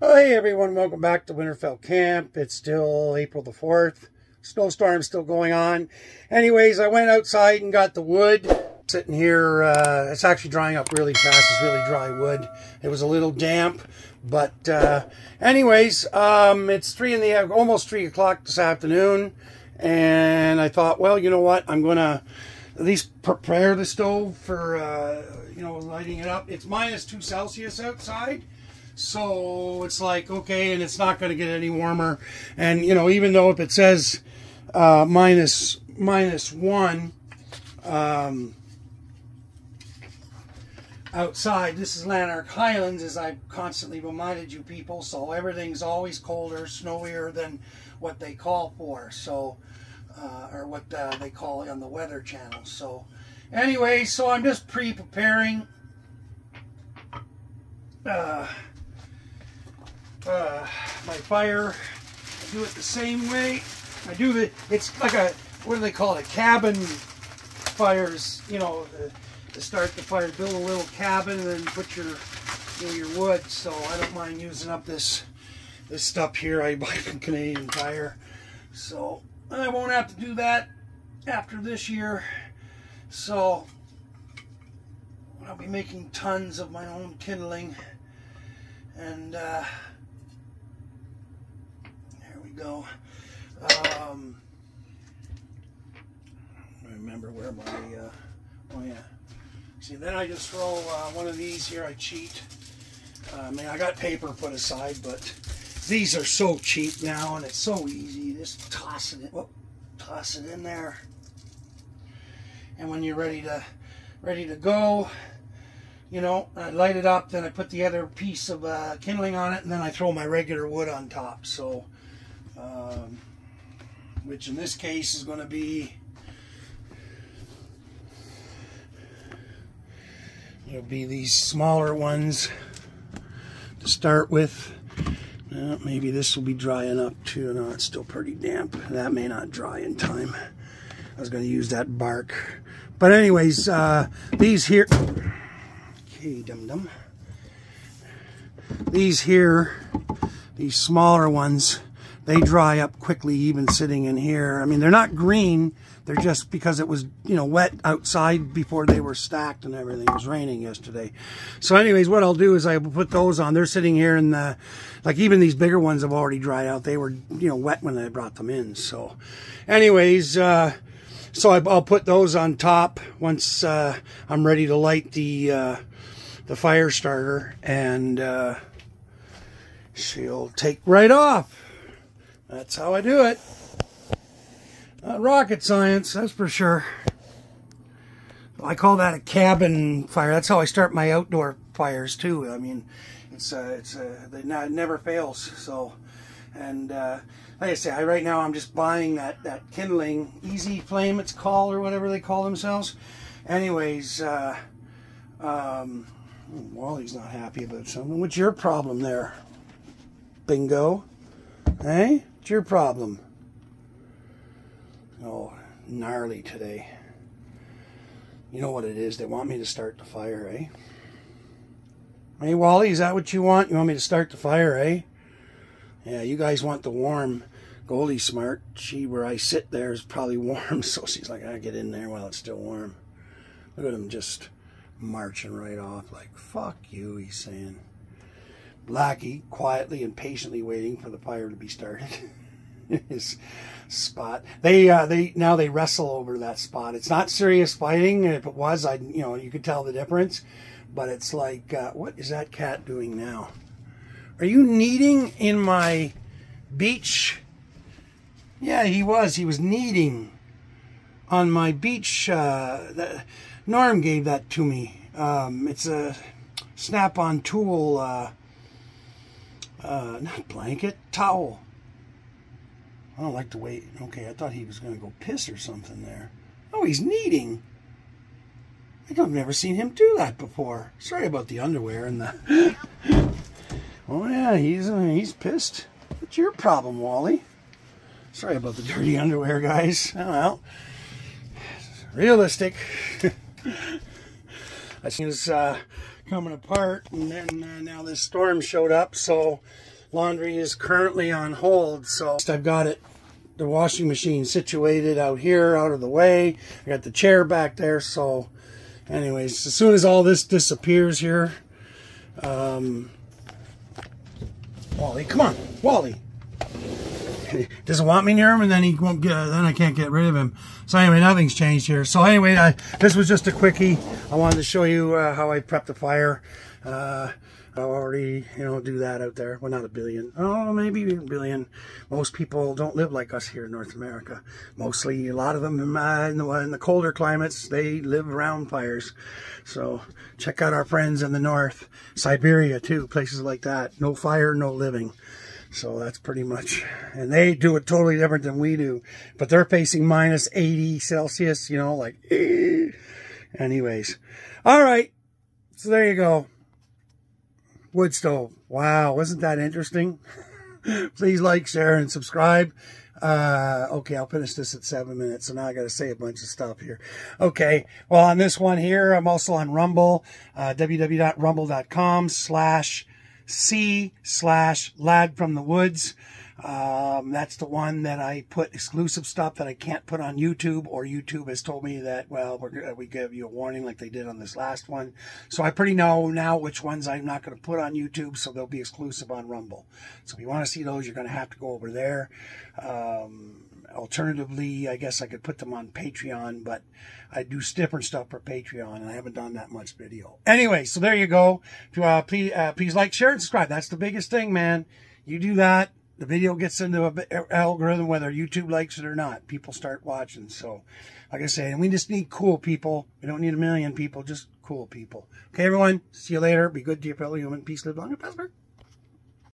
Oh, hey everyone, welcome back to Winterfell Camp. It's still April the 4th. Snowstorm's still going on. Anyways, I went outside and got the wood. Sitting here, it's actually drying up really fast. It's really dry wood. It was a little damp, but anyways, it's almost 3 o'clock this afternoon. And I thought, well, you know what? I'm going to at least prepare the stove for, you know, lighting it up. It's -2°C outside. So it's like, okay, and it's not going to get any warmer. And, you know, even though if it says minus one outside, this is Lanark Highlands, as I've constantly reminded you people. So everything's always colder, snowier than what they call for. So, or what they call on the Weather Channel. So anyway, so I'm just pre-preparing. My fire, I do it the same way. I do the, it's like a, what do they call it, a cabin fires, you know, to start the fire, build a little cabin and then put your, you know, your wood. So I don't mind using up this stuff here I buy from Canadian Tire. So I won't have to do that after this year. So I'll be making tons of my own kindling. And there we go. I remember where my oh yeah. See, then I just throw one of these here. I cheat. I mean, I got paper put aside, but these are so cheap now, and it's so easy. Just toss it in. Whoop, toss it in there. And when you're ready to go, you know, I light it up, then I put the other piece of kindling on it, and then I throw my regular wood on top. So, which in this case is going to be, it'll be these smaller ones to start with. Well, maybe this will be dry enough too. No, it's still pretty damp. That may not dry in time. I was going to use that bark. But anyways, these here... Hey, dum-dum. These here, these smaller ones, they dry up quickly even sitting in here. I mean, they're not green. They're just because it was, you know, wet outside before they were stacked and everything. It was raining yesterday. So anyways, what I'll do is I put those on. They're sitting here in the, like even these bigger ones have already dried out. They were, you know, wet when I brought them in. So anyways, so I'll put those on top once I'm ready to light the fire starter, and she'll take right off. That's how I do it. Not rocket science, that's for sure. I call that a cabin fire. That's how I start my outdoor fires too. I mean, it never fails. So, and like I say, right now I'm just buying that kindling, Easy Flame it's called, or whatever they call themselves. Anyways, Wally's not happy about something. What's your problem there? Bingo. Hey? What's your problem? Oh, gnarly today. You know what it is. They want me to start the fire, eh? Hey, Wally, is that what you want? You want me to start the fire, eh? Yeah, you guys want the warm. Goldie's smart. She, where I sit there, is probably warm, so she's like, I get in there while it's still warm. Look at him just... marching right off like, fuck you, he's saying. Blackie, quietly and patiently waiting for the fire to be started. His spot. They wrestle over that spot. It's not serious fighting. If it was, you know, you could tell the difference. But it's like, what is that cat doing now? Are you kneading in my beach? Yeah, he was. He was kneading on my beach. Norm gave that to me. It's a snap-on tool, not blanket, towel. I don't like to wait. Okay, I thought he was going to go piss or something there. Oh, he's kneading. I think I've never seen him do that before. Sorry about the underwear and the... Oh, yeah, he's pissed. What's your problem, Wally? Sorry about the dirty underwear, guys. Oh, well. Realistic. I seen his coming apart, and then now this storm showed up, so laundry is currently on hold. So I've got it, the washing machine situated out here, out of the way. I got the chair back there. So anyways, as soon as all this disappears here, Wally, come on, Wally. Doesn't want me near him, and then he won't get. Then I can't get rid of him. So anyway, nothing's changed here. So anyway, this was just a quickie. I wanted to show you how I prepped the fire. I already, do that out there. Well, not a billion. Oh, maybe a billion. Most people don't live like us here in North America. Mostly, a lot of them in the colder climates, they live around fires. So check out our friends in the north, Siberia too, places like that. No fire, no living. So that's pretty much, and they do it totally different than we do, but they're facing minus 80 Celsius, like, anyways. All right, so there you go. Wood stove. Wow, wasn't that interesting? Please like, share, and subscribe. Okay, I'll finish this at 7 minutes, so now I gotta say a bunch of stuff here. Okay, well, on this one here, I'm also on Rumble, www.rumble.com/C/Lad From The Woods. That's the one that I put exclusive stuff that I can't put on YouTube, or YouTube has told me that, well, we give you a warning like they did on this last one. So I pretty know now which ones I'm not going to put on YouTube, so they'll be exclusive on Rumble. So if you want to see those, you're going to have to go over there. Alternatively, I guess I could put them on Patreon, but I do different stuff for Patreon, and I haven't done that much video. Anyway, so there you go. If you, please like, share, and subscribe. That's the biggest thing, man. You do that, the video gets into an algorithm, whether YouTube likes it or not. People start watching. So, like I say, and we just need cool people. We don't need a million people, just cool people. Okay, everyone, see you later. Be good to your fellow human. Peace, live long, and prosper.